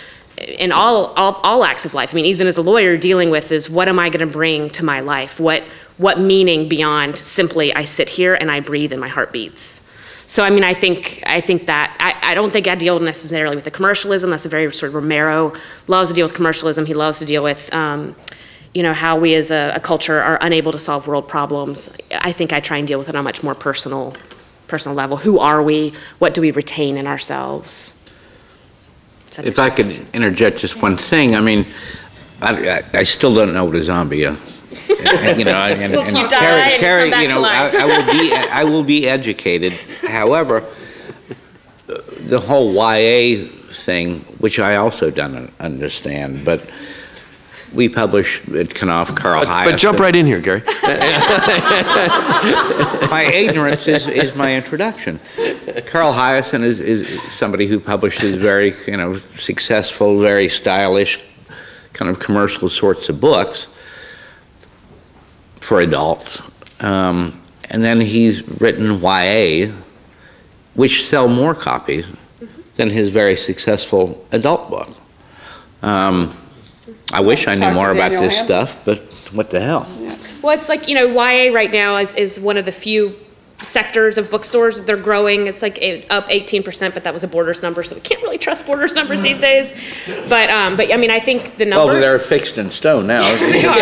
in all, all, all acts of life, I mean, even as a lawyer, dealing with is what am I gonna bring to my life? What What meaning beyond simply I sit here and I breathe and my heart beats? So I mean, I think I think that I, I don't think I deal necessarily with the commercialism. That's a very sort of Romero loves to deal with commercialism. He loves to deal with um, you know, how we as a, a culture are unable to solve world problems. I think I try and deal with it on a much more personal, personal level. Who are we? What do we retain in ourselves? If I could interject just one thing, I mean, I, I still don't know what a zombie is. And, you know, and, and, and Carrie, Carrie, you know, I, I will be, I will be educated. However, the whole Y A thing, which I also don't understand, but we publish at Knopf, Carl Hiaasen. But jump right in here, Gary. My ignorance is, is my introduction. Carl Hiaasen is, is somebody who publishes very, you know, successful, very stylish, kind of commercial sorts of books for adults. Um, and then he's written Y A, which sell more copies than his very successful adult book. Um, I wish I knew more about this stuff, but what the hell? Well, it's like, you know, Y A right now is, is one of the few sectors of bookstores. They're growing. It's like a, up eighteen percent, but that was a Borders number, so we can't really trust Borders numbers these days. But, um, but I mean, I think the numbers... Well, they're fixed in stone now. They are.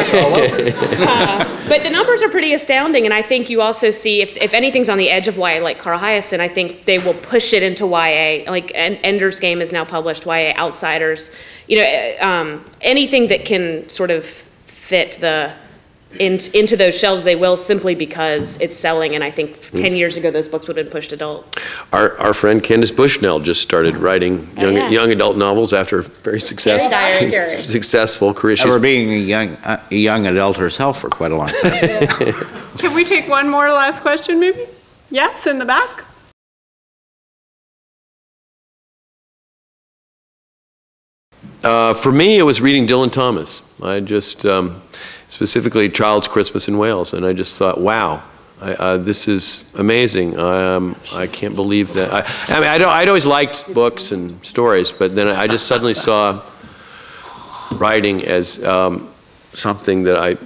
uh, but the numbers are pretty astounding, and I think you also see, if, if anything's on the edge of Y A, like Carl Hiaasen, I think they will push it into Y A. Like, Ender's Game is now published, Y A Outsiders. You know, um, anything that can sort of fit the in, into those shelves, they will, simply because it's selling. And I think ten years ago, those books would have been pushed adult. Our, our friend Candace Bushnell just started writing young, oh, yeah. young adult novels after very successful, successful career. Ever being a young, uh, a young adult herself for quite a long time. Can we take one more last question, maybe? Yes, in the back. Uh, for me, it was reading Dylan Thomas. I just, um, specifically Child's Christmas in Wales, and I just thought, wow, I, uh, this is amazing. Um, I can't believe that. I, I mean, I don't, I'd always liked books and stories, but then I just suddenly saw writing as um, something that I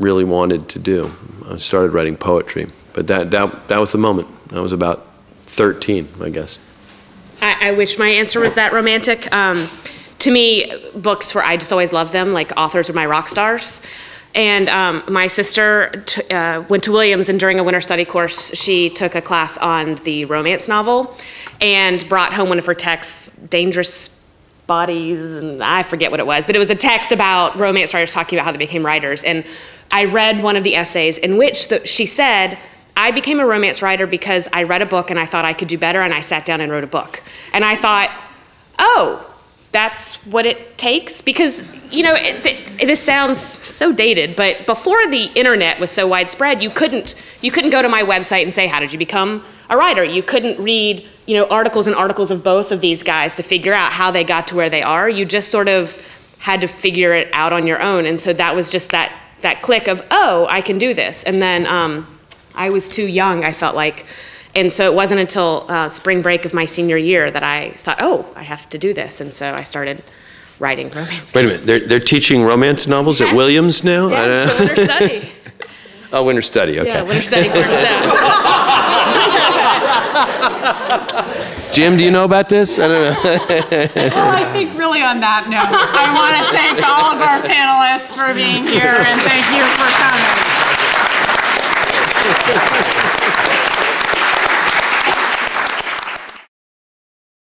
really wanted to do. I started writing poetry, but that, that, that was the moment. I was about thirteen, I guess. I, I wish my answer was that romantic. Um, To me, books were, I just always loved them, like authors were my rock stars. And um, my sister t uh, went to Williams, and during a Winter Study course, she took a class on the romance novel and brought home one of her texts, Dangerous Bodies, and I forget what it was, but it was a text about romance writers talking about how they became writers. And I read one of the essays in which the, she said, I became a romance writer because I read a book and I thought I could do better, and I sat down and wrote a book. And I thought, oh, that's what it takes? Because, you know, it, it, this sounds so dated, but before the internet was so widespread, you couldn't, you couldn't go to my website and say, how did you become a writer? You couldn't read, you know, articles and articles of both of these guys to figure out how they got to where they are. You just sort of had to figure it out on your own. And so that was just that, that click of, oh, I can do this. And then um, I was too young, I felt like. And so it wasn't until uh, spring break of my senior year that I thought, oh, I have to do this. And so I started writing romance novels. Wait a minute, they're, they're teaching romance novels yes. at Williams now? Yes, I don't know. Winter Study. Oh, Winter Study, okay. Yeah, Winter Study course. Jim, do you know about this? I don't know. Well, I think really on that note, I want to thank all of our panelists for being here, and thank you for coming.